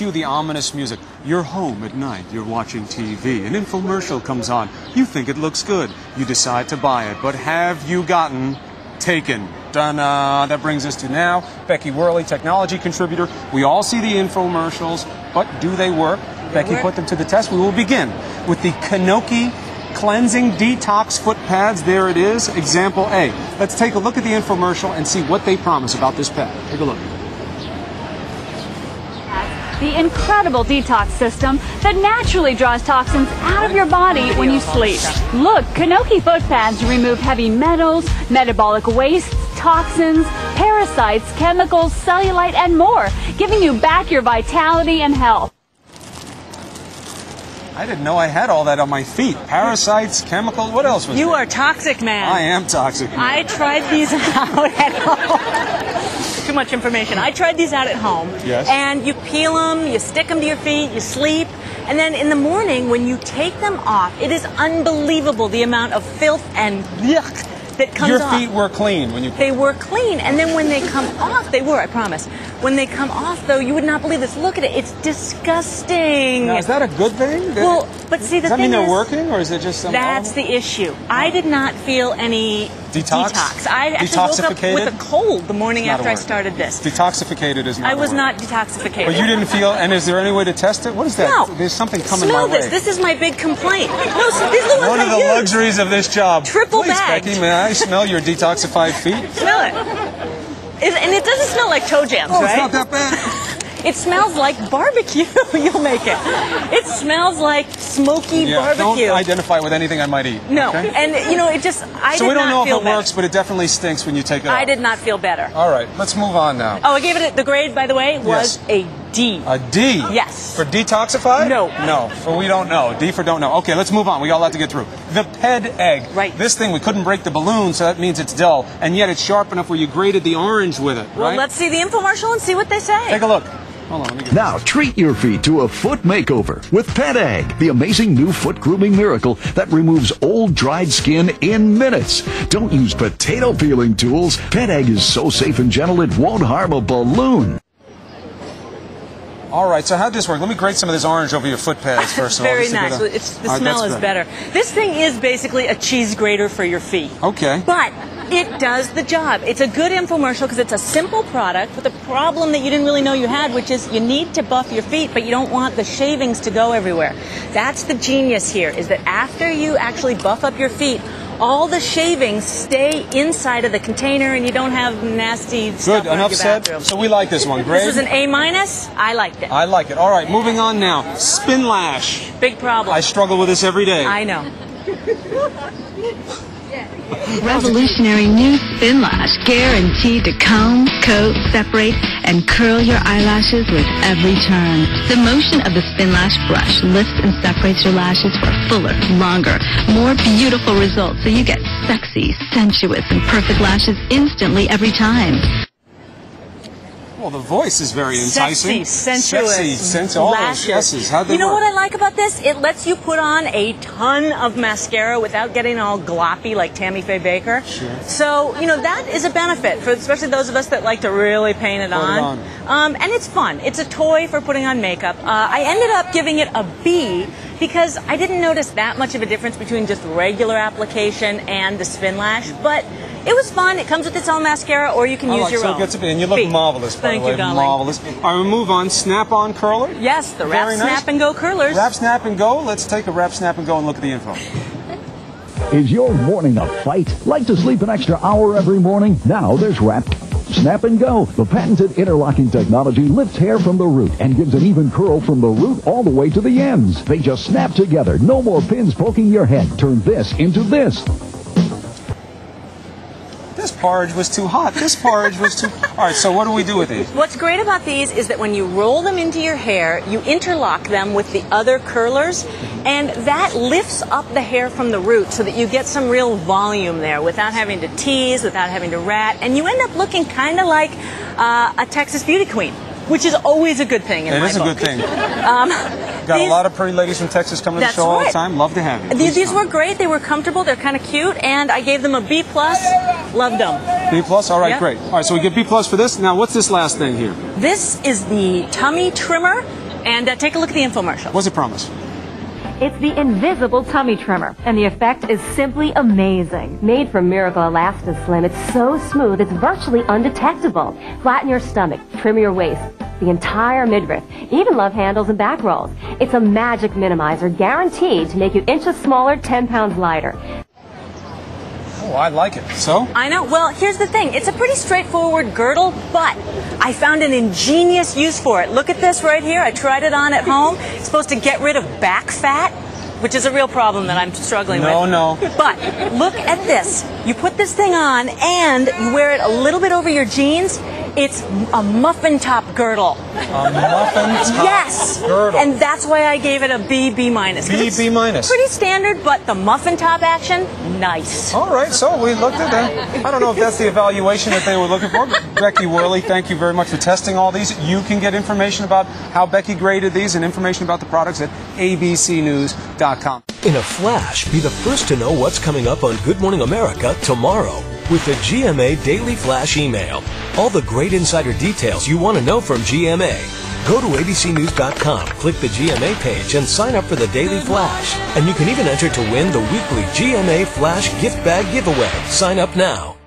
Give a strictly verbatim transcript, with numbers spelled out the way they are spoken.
Cue the ominous music. You're home at night, you're watching T V, an infomercial comes on, you think it looks good, you decide to buy it, but have you gotten taken? Dun-uh. That brings us to now, Becky Worley, technology contributor. We all see the infomercials, but do they work? They Becky work. Put them to the test. We will begin with the Kinoki Cleansing Detox Foot Pads. There it is, example A. Let's take a look at the infomercial and see what they promise about this pad. Take a look. The incredible detox system that naturally draws toxins out of your body when you sleep. Look, Kinoki foot pads remove heavy metals, metabolic wastes, toxins, parasites, chemicals, cellulite, and more, giving you back your vitality and health. I didn't know I had all that on my feet. Parasites, chemicals, what else was there? You are toxic, man. I am toxic, man. I tried these out at home. Too much information. I tried these out at home. Yes. And you peel them, you stick them to your feet, you sleep. And then in the morning, when you take them off, it is unbelievable the amount of filth and yuck that comes off. Your feet were clean when you put them on. They were clean. And then when they come off, they were, I promise. When they come off, though, you would not believe this. Look at it. It's disgusting. Now, is that a good thing? Well, but see, the thing is... Does that mean they're working, or is it just some... That's the issue. I did not feel any detox. detox. I actually woke up with a cold the morning after I started this. Detoxificated is not a word. I was not detoxificated. But you didn't feel... And is there any way to test it? What is that? No. There's something coming my way. Smell this. This is my big complaint. No, so these are the ones I use. One of the luxuries of this job. Triple bagged. Please, Becky, may I smell your detoxified feet? Smell it. It's, and it doesn't smell like toe jams, oh, right? Oh, it's not that bad. It smells like barbecue. You'll make it. It smells like smoky yeah, barbecue. Don't identify with anything I might eat. No. Okay? And, you know, it just, I so did not feel So we don't know if it better. works, but it definitely stinks when you take it off. I did not feel better. All right. Let's move on now. Oh, I gave it, the grade, by the way, was yes. a D. A D? Yes. For detoxify? No. No. For we don't know. D for don't know. Okay, let's move on. We got a lot to get through. The Ped Egg. Right. This thing, we couldn't break the balloon, so that means it's dull. And yet it's sharp enough where you grated the orange with it, right? Well, let's see the infomercial and see what they say. Take a look. Hold on, let me get now, this. Treat your feet to a foot makeover with Ped Egg, the amazing new foot grooming miracle that removes old, dried skin in minutes. Don't use potato peeling tools. Ped Egg is so safe and gentle it won't harm a balloon. All right, so how'd this work? Let me grate some of this orange over your foot pads first of all. Very nice. It's, the smell is better. This thing is basically a cheese grater for your feet. Okay. But it does the job. It's a good infomercial because it's a simple product with a problem that you didn't really know you had, which is you need to buff your feet, but you don't want the shavings to go everywhere. That's the genius here, is that after you actually buff up your feet, all the shavings stay inside of the container and you don't have nasty stuff. Good, enough said. So we like this one. Great. This is an A minus. I liked it. I like it. All right, moving on now. Spin Lash. Big problem. I struggle with this every day. I know. Revolutionary new Spin Lash, guaranteed to comb, coat, separate, and curl your eyelashes with every turn. The motion of the Spin Lash brush lifts and separates your lashes for fuller, longer, more beautiful results, so you get sexy, sensuous, and perfect lashes instantly every time. Well, the voice is very enticing. Sexy, sensuous. Sexy, sensual. All those yeses. How'd they work? You know what I like about this? It lets you put on a ton of mascara without getting all gloppy like Tammy Faye Baker. Sure. So, you know, that is a benefit for especially those of us that like to really paint it on. Put it on. Um, and it's fun. It's a toy for putting on makeup. Uh, I ended up giving it a B because I didn't notice that much of a difference between just regular application and the Spin Lash, but it was fun. It comes with its own mascara, or you can use your own. And you look marvelous, by the way. Thank you, darling. Marvelous. All right, we move on. Snap-on curler. Yes, the Wrap Snap and Go curlers. Wrap Snap and Go. Let's take a Wrap Snap and Go and look at the info. Is your morning a fight? Like to sleep an extra hour every morning? Now there's Wrap Snap and Go. The patented interlocking technology lifts hair from the root and gives an even curl from the root all the way to the ends. They just snap together. No more pins poking your head. Turn this into this. This porridge was too hot. This porridge was too... All right, so what do we do with these? What's great about these is that when you roll them into your hair, you interlock them with the other curlers, and that lifts up the hair from the root so that you get some real volume there without having to tease, without having to rat, and you end up looking kind of like uh, a Texas beauty queen, which is always a good thing in my book. It is a good thing. um... Got these, a lot of pretty ladies from Texas coming to the show right. all the time. Love to have you. These, these were great. They were comfortable. They're kind of cute. And I gave them a B plus. Loved them. B plus? All right, yep. Great. All right, so we get B plus for this. Now, what's this last thing here? This is the tummy trimmer. And uh, take a look at the infomercial. What's it promise? It's the invisible tummy trimmer, and the effect is simply amazing. Made from Miracle Elastislim, it's so smooth, it's virtually undetectable. Flatten your stomach, trim your waist, the entire midriff, even love handles and back rolls. It's a magic minimizer guaranteed to make you inches smaller, ten pounds lighter. Oh, I like it. So? I know. Well, here's the thing. It's a pretty straightforward girdle, but I found an ingenious use for it. Look at this right here. I tried it on at home. It's supposed to get rid of back fat, which is a real problem that I'm struggling no, with. No, no. But look at this. You put this thing on and you wear it a little bit over your jeans. It's a muffin top girdle. A muffin top yes. girdle. Yes. And that's why I gave it a B, B minus. B, B minus. Pretty standard, but the muffin top action, nice. All right, so we looked at that. I don't know if that's the evaluation that they were looking for, but Becky Worley, thank you very much for testing all these. You can get information about how Becky graded these and information about the products at A B C news dot com. In a flash, be the first to know what's coming up on Good Morning America tomorrow with the G M A Daily Flash email. All the great insider details you want to know from G M A. Go to A B C news dot com, click the G M A page, and sign up for the Daily Flash. And you can even enter to win the weekly G M A Flash Gift Bag Giveaway. Sign up now.